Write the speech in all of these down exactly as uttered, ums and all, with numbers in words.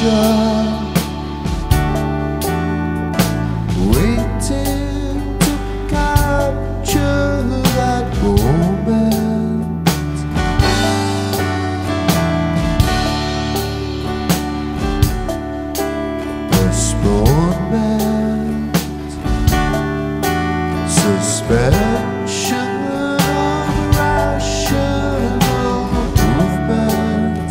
ocean, waiting to capture that moment. Postponement, suspension of rational movement.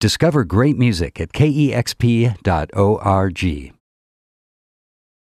Discover great music at K E X P dot org.